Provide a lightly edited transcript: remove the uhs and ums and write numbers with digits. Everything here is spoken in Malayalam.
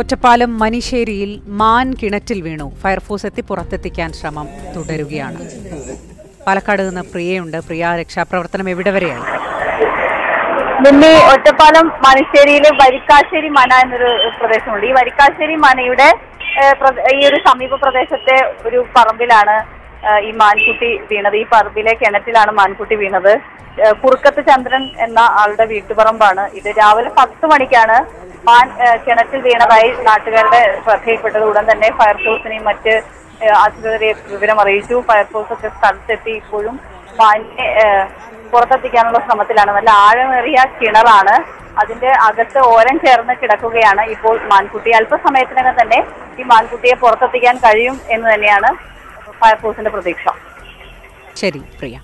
ഒറ്റപ്പാലം മനിശ്ശേരിയിൽ മാൻ കിണറ്റിൽ വീണു. ഫയർഫോഴ്സ് എത്തി പുറത്തെത്തിക്കാൻ ശ്രമം തുടരുകയാണ്. പാലക്കാട് നിന്ന് പ്രിയയുണ്ട്. പ്രിയ, രക്ഷാപ്രവർത്തനം എവിടെ വരെയാണ്? മുന്നേ ഒറ്റപ്പാലം മനിശ്ശേരിയിലെ വരിക്കാശ്ശേരി മന എന്നൊരു പ്രദേശമുണ്ട്. ഈ വരിക്കാശ്ശേരി മനയുടെ ഈ ഒരു സമീപ പ്രദേശത്തെ ഒരു പറമ്പിലാണ് ഈ മാൻകുട്ടി വീണത്. ഈ പറമ്പിലെ കിണറ്റിലാണ് മാൻകുട്ടി വീണത്. കുറുക്കത്ത് ചന്ദ്രൻ എന്ന ആളുടെ വീട്ടുപറമ്പാണ് ഇത്. രാവിലെ 10 മണിക്കാണ് മാൻ കിണറ്റിൽ വീണതായി നാട്ടുകാരുടെ ശ്രദ്ധയിൽപ്പെട്ടത്. ഉടൻ തന്നെ ഫയർഫോഴ്സിനെയും മറ്റ് അധികൃതരെയും വിവരം അറിയിച്ചു. ഫയർഫോഴ്സൊക്കെ സ്ഥലത്തെത്തി ഇപ്പോഴും മാനിനെ പുറത്തെത്തിക്കാനുള്ള ശ്രമത്തിലാണ്. നല്ല ആഴമേറിയ കിണറാണ്. അതിന്റെ അകത്ത് ഓരം ചേർന്ന് കിടക്കുകയാണ് ഇപ്പോൾ മാൻകുട്ടി. അല്പസമയത്തിനകം തന്നെ ഈ മാൻകുട്ടിയെ പുറത്തെത്തിക്കാൻ കഴിയും എന്ന് തന്നെയാണ് ഫയർഫോഴ്സിന്റെ പ്രതീക്ഷ. ശരി പ്രിയ.